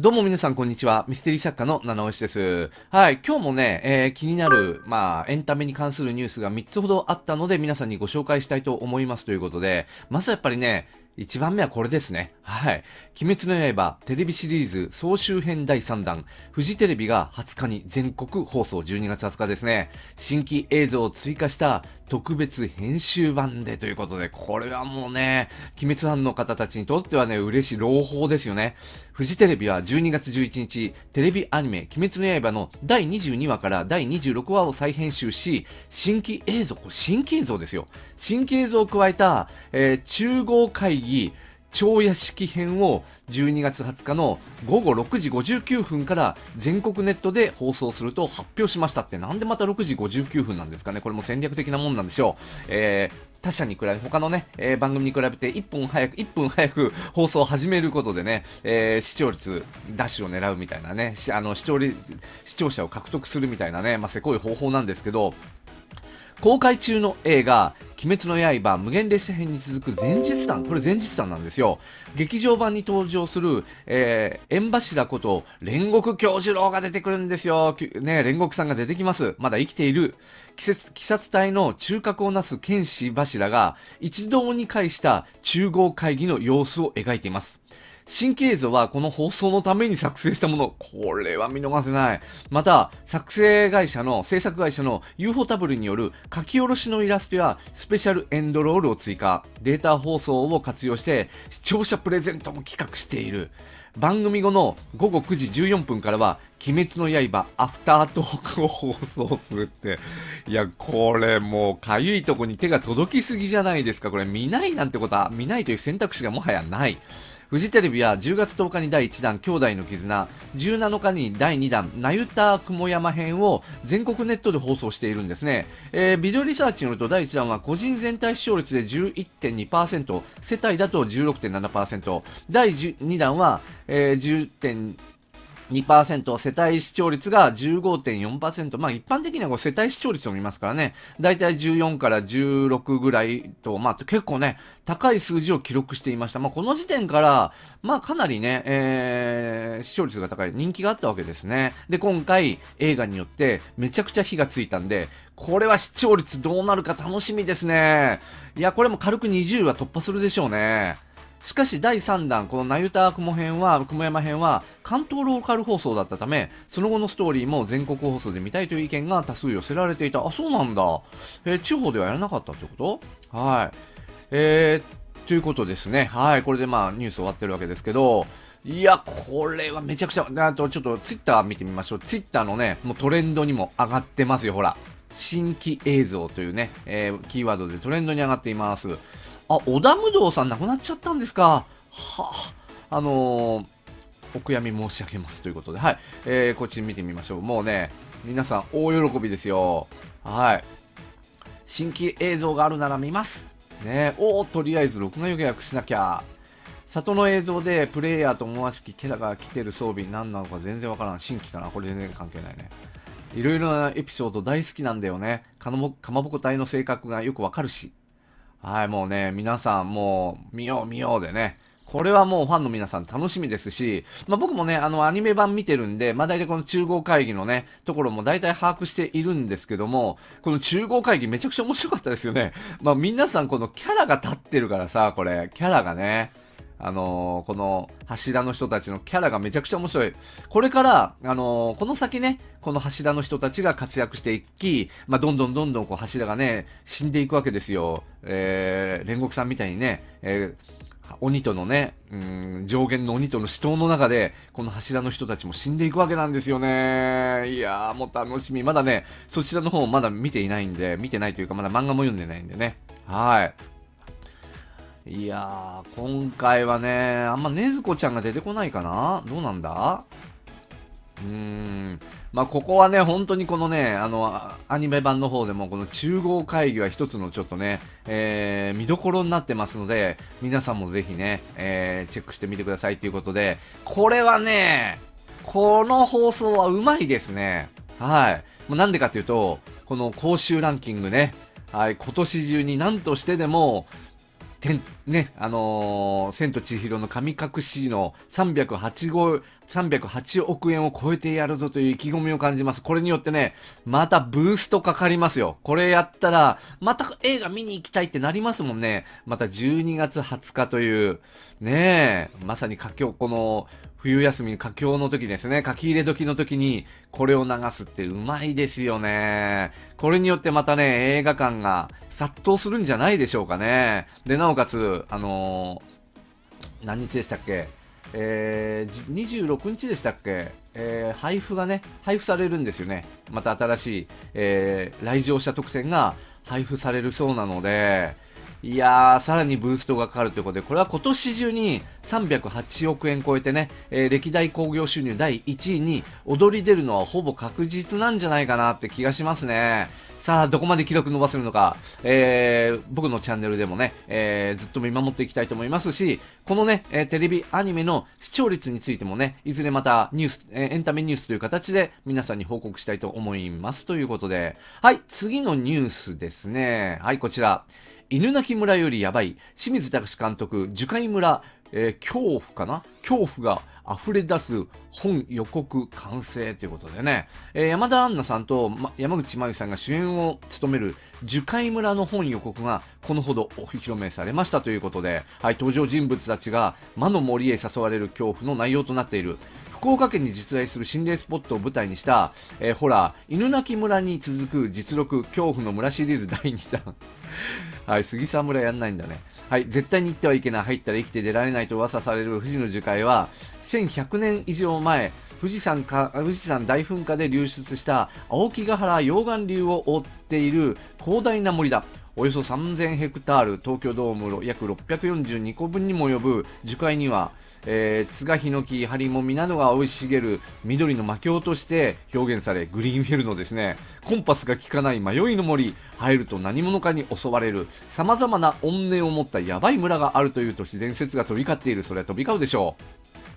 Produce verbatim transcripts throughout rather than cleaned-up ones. どうも皆さんこんにちは。ミステリー作家の七尾氏です。はい。今日もね、えー、気になる、まあ、エンタメに関するニュースがみっつほどあったので、皆さんにご紹介したいと思いますということで、まずやっぱりね、いちばんめはこれですね。はい。鬼滅の刃テレビシリーズ総集編だいさんだん。フジテレビがはつかに全国放送、じゅうにがつはつかですね。新規映像を追加した特別編集版でということで、これはもうね、鬼滅ファンの方たちにとってはね、嬉しい朗報ですよね。フジテレビはじゅうにがつじゅういちにち、テレビアニメ鬼滅の刃のだいにじゅうにわからだいにじゅうろくわを再編集し、新規映像、これ新規映像ですよ。新規映像を加えた、えー、中合会議超夜式編をじゅうにがつはつかのごごろくじごじゅうきゅうふんから全国ネットで放送すると発表しましたって、なんでまたろくじごじゅうきゅうふんなんですかね。これも戦略的なもんなんでしょう。えー他社に比べ、他のね、えー、番組に比べていっぷん早く、いっぷん早く放送を始めることでね、えー、視聴率ダッシュを狙うみたいなね、あの視聴率、視聴者を獲得するみたいなね、まあ、せこい方法なんですけど、公開中の映画鬼滅の刃無限列車編に続く前日談、これ前日談なんですよ。劇場版に登場する、えー、縁柱こと煉獄杏寿郎が出てくるんですよ。ね、煉獄さんが出てきます。まだ生きている鬼殺隊の中核をなす剣士柱が一堂に会した中合会議の様子を描いています。新規映像はこの放送のために作成したもの。これは見逃せない。また、作成会社の、制作会社の ユーフォーダブリュー による書き下ろしのイラストやスペシャルエンドロールを追加。データ放送を活用して視聴者プレゼントも企画している。番組後のごごくじじゅうよんぷんからは鬼滅の刃アフタートークを放送するって。いや、これもうかゆいとこに手が届きすぎじゃないですか。これ見ないなんてことは、見ないという選択肢がもはやない。フジテレビはじゅうがつとおかにだいいちだん兄弟の絆、じゅうなのかにだいにだん名唄雲山編を全国ネットで放送しているんですね。えー、ビデオリサーチによるとだいいちだんは個人全体視聴率で じゅういってんにパーセント、世帯だと じゅうろくてんななパーセント、だいにだんは、えー、じゅうてんにパーセント、世帯視聴率が じゅうごてんよんパーセント、まあ一般的にはこう世帯視聴率を見ますからね、だいたいじゅうよんからじゅうろくぐらいと、まあ結構ね、高い数字を記録していました。まあこの時点から、まあかなりね、えー、視聴率が高い、人気があったわけですね。で、今回映画によってめちゃくちゃ火がついたんで、これは視聴率どうなるか楽しみですね。いや、これも軽くにじゅうは突破するでしょうね。しかしだいさんだん、この名唄雲編は、雲山編は関東ローカル放送だったため、その後のストーリーも全国放送で見たいという意見が多数寄せられていた。あ、そうなんだ。えー、地方ではやらなかったってこと？はい。えー、ということですね。はい。これでまあニュース終わってるわけですけど、いや、これはめちゃくちゃ、あとちょっとツイッター見てみましょう。ツイッターのね、もうトレンドにも上がってますよ、ほら。新規映像というね、えー、キーワードでトレンドに上がっています。あ、織田無道さん亡くなっちゃったんですか。はあ、あのー、お悔やみ申し上げますということで、はい、えー、こっち見てみましょう。もうね、皆さん大喜びですよ。はい。新規映像があるなら見ます。ね、おお、とりあえず録画予約しなきゃ。里の映像でプレイヤーと思わしきキャラが来てる装備、何なのか全然わからん。新規かな、これ全然関係ないね。いろいろなエピソード大好きなんだよね。かまぼこ隊の性格がよくわかるし。はい、もうね、皆さんもう、見よう見ようでね、これはもうファンの皆さん楽しみですし、まあ、僕もね、あの、アニメ版見てるんで、まあ、大体この中合会議のね、ところも大体把握しているんですけども、この中合会議めちゃくちゃ面白かったですよね。まあ、皆さんこのキャラが立ってるからさ、これ、キャラがね、あのー、この柱の人たちのキャラがめちゃくちゃ面白い。これから、あのー、この先ね、この柱の人たちが活躍していき、まあ、どんどんどんどんこう柱がね、死んでいくわけですよ。えー、煉獄さんみたいにね、えー、鬼とのね、うん、上限の鬼との死闘の中で、この柱の人たちも死んでいくわけなんですよね。いやー、もう楽しみ。まだね、そちらの方まだ見ていないんで、見てないというか、まだ漫画も読んでないんでね。はい。いやー、今回はね、あんまねずこちゃんが出てこないかな？どうなんだ？うーん。まあ、ここはね、本当にこのね、あの、アニメ版の方でも、この中合会議は一つのちょっとね、えー、見どころになってますので、皆さんもぜひね、えー、チェックしてみてくださいということで、これはね、この放送はうまいですね。はい。もうなんでかっていうと、この公衆ランキングね、はい、今年中になんとしてでも、てね、あのー、千と千尋の神隠しのさんびゃくはちおくえんを超えてやるぞという意気込みを感じます。これによってね、またブーストかかりますよ。これやったら、また映画見に行きたいってなりますもんね。またじゅうにがつはつかという、ねえ、まさに佳境、この、冬休み、佳境の時ですね。書き入れ時の時に、これを流すってうまいですよね。これによってまたね、映画館が殺到するんじゃないでしょうかね。で、なおかつ、あのー、何日でしたっけ？えー、にじゅうろくにちでしたっけ？えー、配布がね、配布されるんですよね。また新しい、えー、来場者特典が配布されるそうなので、いやー、さらにブーストがかかるということで、これは今年中にさんびゃくはちおくえん超えてね、えー、歴代興行収入だいいちいに躍り出るのはほぼ確実なんじゃないかなって気がしますね。さあ、どこまで記録伸ばせるのか、えー、僕のチャンネルでもね、えー、ずっと見守っていきたいと思いますし、このね、えー、テレビアニメの視聴率についてもね、いずれまたニュース、えー、エンタメニュースという形で皆さんに報告したいと思います。ということで、はい、次のニュースですね。はい、こちら。犬鳴村よりやばい、清水崇監督、樹海村、えー、恐怖かな？恐怖が溢れ出す本予告完成ということでね、えー、山田杏奈さんと、ま、山口真由さんが主演を務める樹海村の本予告がこのほどお披露目されましたということで、はい、登場人物たちが魔の森へ誘われる恐怖の内容となっている。福岡県に実在する心霊スポットを舞台にした、えー、ホラー、犬鳴村に続く実録恐怖の村シリーズだいにだん。はい、杉沢村やんないんだね。はい、絶対に行ってはいけない、入ったら生きて出られないと噂される富士の樹海は、せんひゃくねん以上前、富士山か、富士山大噴火で流出した青木ヶ原溶岩流を覆っている広大な森だ。およそさんぜんヘクタール、東京ドーム約ろっぴゃくよんじゅうにこぶんにも及ぶ樹海には、えー、ツガヒノキ、ハリモミなどが生い茂る緑の魔境として表現され、グリーンフィルのですね、コンパスが効かない迷いの森、入ると何者かに襲われる、様々な怨念を持ったヤバい村があるという都市伝説が飛び交っている。それは飛び交うでしょ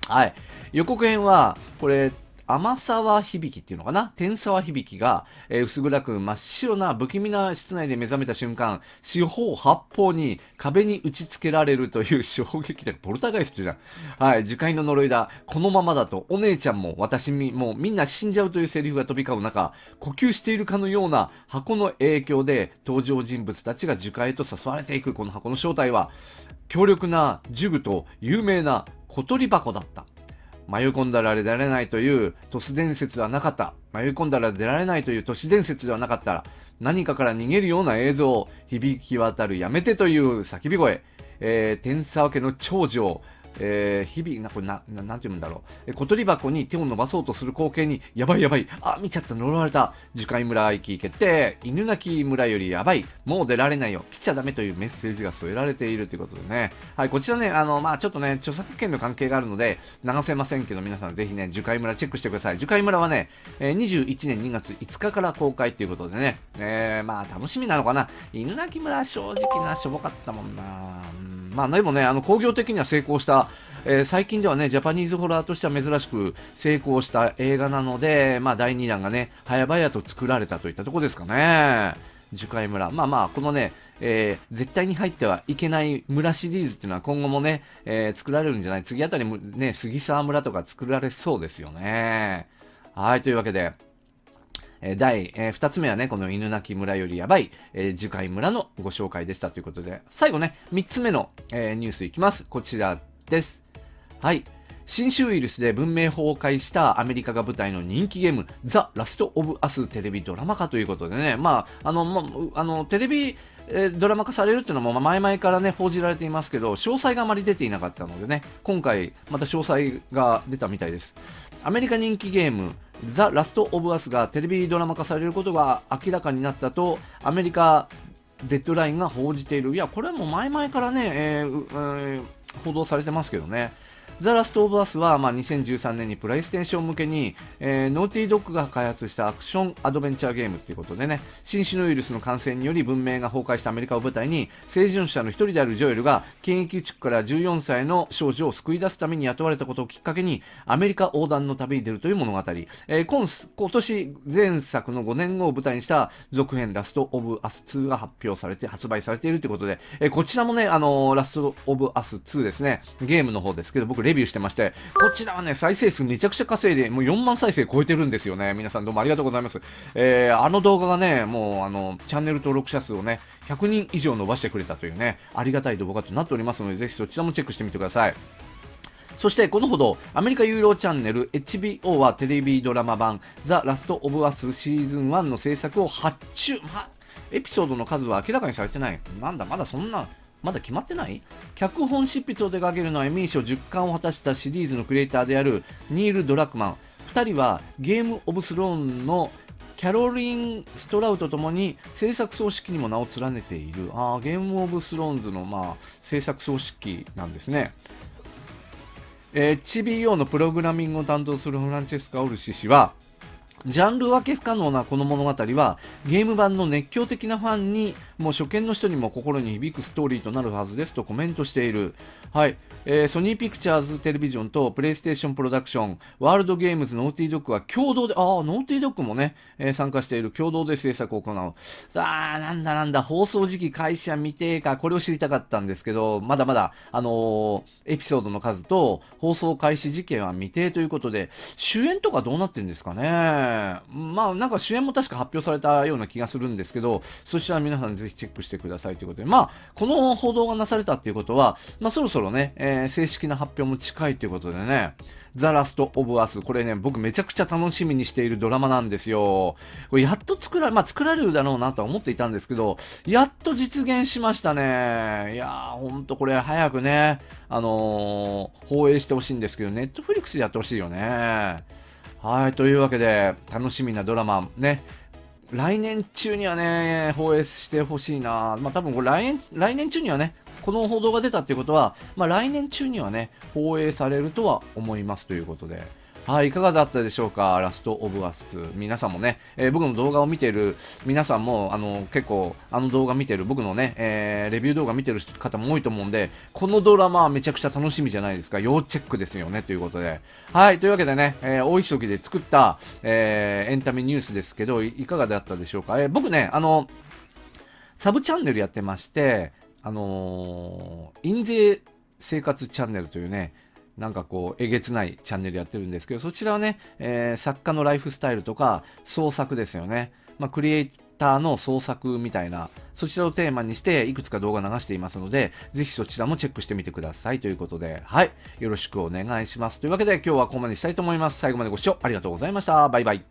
う。はい。予告編は、これ、天沢響っていうのかな、天沢響が、えー、薄暗く真っ白な不気味な室内で目覚めた瞬間、四方八方に壁に打ち付けられるという衝撃的、ポルターガイストじゃん。はい、樹海の呪いだ。このままだとお姉ちゃんも私もみんな死んじゃうというセリフが飛び交う中、呼吸しているかのような箱の影響で登場人物たちが樹海へと誘われていく。この箱の正体は、強力な呪具と有名な小鳥箱だった。迷い込んだら出られないという都市伝説はなかった。迷い込んだら出られないという都市伝説ではなかった。何かから逃げるような映像、響き渡るやめてという叫び声。えー、天沢家の長女、えー、日々、な、これな、な、なんて言うんだろう。小鳥箱に手を伸ばそうとする光景に、やばいやばい。あ、見ちゃった、呪われた。樹海村行き決定。犬鳴村よりやばい。もう出られないよ。来ちゃダメというメッセージが添えられているということでね。はい、こちらね、あの、まあちょっとね、著作権の関係があるので、流せませんけど、皆さんぜひね、樹海村チェックしてください。樹海村はね、にじゅういちねんにがついつかから公開ということでね。えー、まあ楽しみなのかな。犬鳴村、正直な、しょぼかったもんな。まあでもね、あの、工業的には成功した。えー、最近ではね、ジャパニーズホラーとしては珍しく成功した映画なので、まあだいにだんがね、早々と作られたといったところですかね。樹海村。まあまあ、このね、えー、絶対に入ってはいけない村シリーズっていうのは今後もね、えー、作られるんじゃない？次あたりもね、杉沢村とか作られそうですよね。はい、というわけで。第ふたつめはね、この犬鳴村よりやばい、樹海村のご紹介でしたということで、最後ね、みっつめのニュースいきます。こちらです。はい。新種ウイルスで文明崩壊したアメリカが舞台の人気ゲーム、The Last of Us テレビドラマ化ということでね、まあ、あの、まあ、あの、テレビ、えー、ドラマ化されるっていうのも前々からね、報じられていますけど、詳細があまり出ていなかったのでね、今回また詳細が出たみたいです。アメリカ人気ゲーム、ザ・ラスト・オブ・アスがテレビドラマ化されることが明らかになったと、アメリカ・デッドラインが報じている。いや、これはもう前々からね、えーえー、報道されてますけどね。The Last of Us は、まあ、にせんじゅうさんねんにプレイステーション向けに、えー、ノーティードッグが開発したアクションアドベンチャーゲームということでね、新種のウイルスの感染により文明が崩壊したアメリカを舞台に、生存者の一人であるジョエルが検疫地区からじゅうよんさいの少女を救い出すために雇われたことをきっかけにアメリカ横断の旅に出るという物語、えー、今, 今年前作のごねんごを舞台にした続編ラストオブアスツーが発表されて発売されているということで、えー、こちらもね、あのー、ラストオブアスツーですね、ゲームの方ですけど僕レビューしてまして、こちらはね再生数めちゃくちゃ稼いでもうよんまんさいせい超えてるんですよね。皆さんどうもありがとうございます。えー、あの動画がねもうあのチャンネル登録者数をねひゃくにんいじょう伸ばしてくれたというね、ありがたい動画となっておりますので、ぜひそちらもチェックしてみてください。そしてこのほどアメリカ有料チャンネル エイチビーオー はテレビドラマ版 The Last of Us シーズンワンの制作を発注、ま、エピソードの数は明らかにされてない。なんだまだそんなまだ決まってない。脚本執筆を手掛けるのはエミー賞じゅっかんを果たしたシリーズのクリエイターであるニール・ドラクマン。ふたりはゲーム・オブ・スローンのキャロリン・ストラウとともに制作総指揮にも名を連ねている。あーゲーム・オブ・スローンズの、まあ、制作総指揮なんですね。エイチビーオー のプログラミングを担当するフランチェスカ・オルシ氏は、ジャンル分け不可能なこの物語はゲーム版の熱狂的なファンにも初見の人にも心に響くストーリーとなるはずですとコメントしている。はい、えー、ソニーピクチャーズテレビジョンとプレイステーションプロダクション、ワールドゲームズ、ノーティードッグは共同で、あーノーティードッグもね、えー、参加している。共同で制作を行う。さあなんだなんだ、放送時期開始は未定か、これを知りたかったんですけど、まだまだあのー、エピソードの数と放送開始時期は未定ということで、主演とかどうなってるんですかね。まあなんか主演も確か発表されたような気がするんですけど、そちら皆さんぜひチェックしてくださいということで、まあこの報道がなされたということは、まあそろそろね、えー、正式な発表も近いということでね、The Last of Us、これね僕めちゃくちゃ楽しみにしているドラマなんですよ。これやっと作ら、まあ、作られるだろうなとは思っていたんですけど、やっと実現しましたね。いやーほんとこれ早くね、あのー、放映してほしいんですけど、Netflix でやってほしいよね。はい、というわけで楽しみなドラマね、来年中にはね放映してほしいな。まあ多分これ 来, 来年中にはね、この報道が出たっていうことは、まあ、来年中にはね放映されるとは思いますということで、はい、いかがだったでしょうか。ラストオブアスツー、皆さんもね、えー、僕の動画を見ている皆さんも、あの結構あの動画見てる僕のね、えー、レビュー動画見てる方も多いと思うんで、このドラマはめちゃくちゃ楽しみじゃないですか。要チェックですよねということで、はい、というわけでね、えー、大急ぎで作った、えー、エンタメニュースですけど、い, いかがだったでしょうか。えー、僕ね、あのサブチャンネルやってまして、あのー、印税生活チャンネルというね、なんかこうえげつないチャンネルやってるんですけど、そちらはね、えー、作家のライフスタイルとか創作ですよね、まあ、クリエイターの創作みたいな、そちらをテーマにしていくつか動画流していますので、ぜひそちらもチェックしてみてくださいということで、はい、よろしくお願いしますというわけで、今日はここまでにしたいと思います。最後までご視聴ありがとうございました。バイバイ。